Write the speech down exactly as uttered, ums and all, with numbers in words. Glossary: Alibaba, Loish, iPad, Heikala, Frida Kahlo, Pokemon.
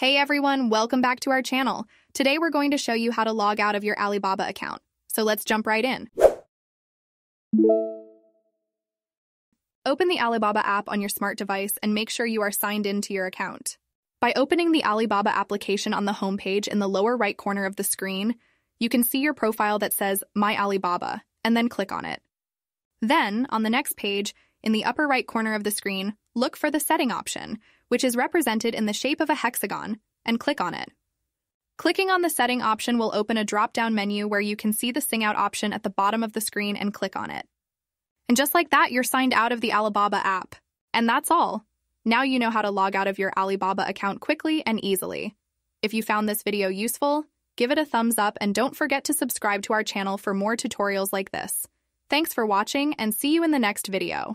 Hey everyone, welcome back to our channel. Today we're going to show you how to log out of your Alibaba account. So let's jump right in. Open the Alibaba app on your smart device and make sure you are signed in to your account. By opening the Alibaba application on the homepage in the lower right corner of the screen, you can see your profile that says My Alibaba, and then click on it. Then, on the next page, in the upper right corner of the screen, look for the setting option, which is represented in the shape of a hexagon, and click on it. Clicking on the setting option will open a drop-down menu where you can see the Sign Out option at the bottom of the screen and click on it. And just like that, you're signed out of the Alibaba app. And that's all. Now you know how to log out of your Alibaba account quickly and easily. If you found this video useful, give it a thumbs up and don't forget to subscribe to our channel for more tutorials like this. Thanks for watching and see you in the next video.